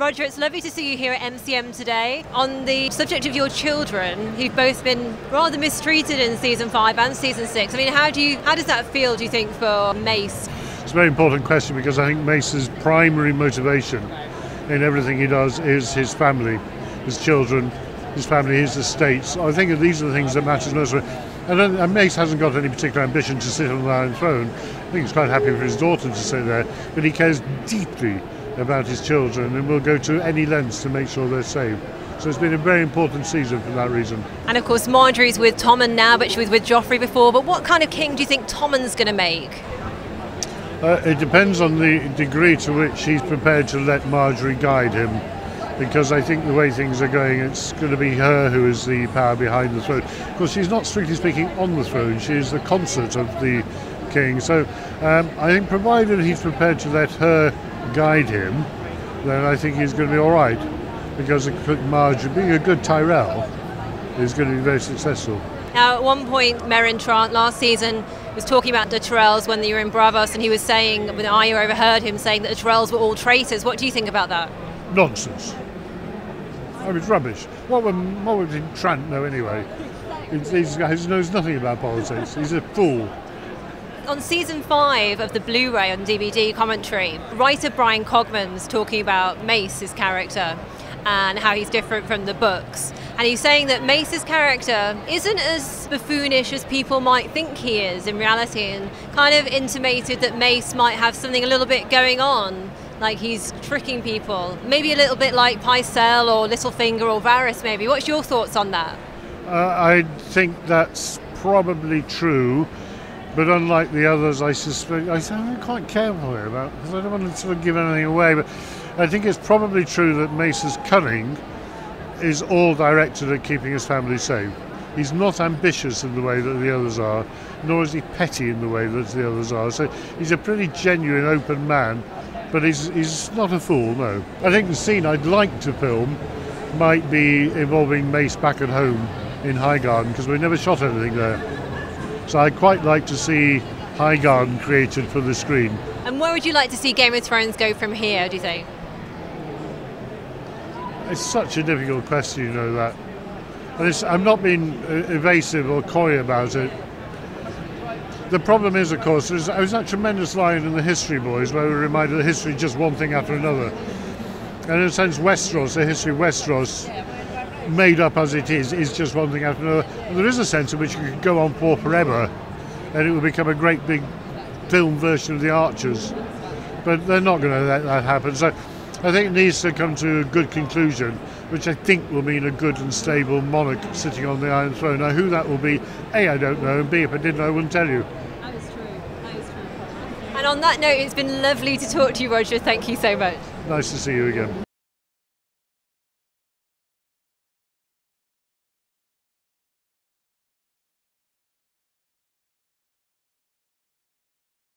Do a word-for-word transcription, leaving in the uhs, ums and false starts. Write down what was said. Roger, it's lovely to see you here at M C M today. On the subject of your children, who've both been rather mistreated in season five and season six, I mean, how do you, how does that feel, do you think, for Mace? It's a very important question, because I think Mace's primary motivation in everything he does is his family, his children, his family, his estates. I think that these are the things that matter most. And, and Mace hasn't got any particular ambition to sit on the Iron Throne. I think he's quite happy for his daughter to sit there, but he cares deeply about his children and will go to any lengths to make sure they're safe. So it's been a very important season for that reason. And of course Margaery's with Tommen now, but she was with Joffrey before. But what kind of king do you think Tommen's going to make? Uh, it depends on the degree to which he's prepared to let Margaery guide him, because I think the way things are going, it's going to be her who is the power behind the throne. Of course, she's not strictly speaking on the throne, she is the consort of the king. So um, I think provided he's prepared to let her guide him, then I think he's going to be all right, because Margaery, being a good Tyrell, is going to be very successful. Now, at one point, Meryn Trant last season was talking about the Tyrells when they were in Braavos, and he was saying, when I overheard him saying that the Tyrells were all traitors. What do you think about that? Nonsense. I mean, it's rubbish. What would, what would Trant know anyway? He knows nothing about politics. He's a fool. On season five of the Blu-ray on D V D commentary, writer Brian Cogman's talking about Mace's character and how he's different from the books. And he's saying that Mace's character isn't as buffoonish as people might think he is in reality, and kind of intimated that Mace might have something a little bit going on, like he's tricking people. Maybe a little bit like Pycelle or Littlefinger or Varys maybe. What's your thoughts on that? Uh, I think that's probably true. But unlike the others, I suspect, I'm quite careful here about, because I don't want to sort of give anything away, but I think it's probably true that Mace's cunning is all directed at keeping his family safe. He's not ambitious in the way that the others are, nor is he petty in the way that the others are. So he's a pretty genuine, open man, but he's, he's not a fool, no. I think the scene I'd like to film might be involving Mace back at home in Highgarden, because we never shot anything there. So I'd quite like to see Highgarden created for the screen. And where would you like to see Game of Thrones go from here, do you think? It's such a difficult question, you know that. And it's, I'm not being evasive or coy about it. The problem is, of course, there's, there's that tremendous line in the History Boys where we're reminded that history is just one thing after another. And in a sense, Westeros, the history of Westeros, made up as it is, is just one thing after another. And there is a sense in which you could go on for forever and it will become a great big film version of The Archers. But they're not going to let that happen. So I think it needs to come to a good conclusion, which I think will mean a good and stable monarch sitting on the Iron Throne. Now, who that will be, A, I don't know, and B, if I didn't, I wouldn't tell you. That is true. That is true. And on that note, it's been lovely to talk to you, Roger. Thank you so much. Nice to see you again.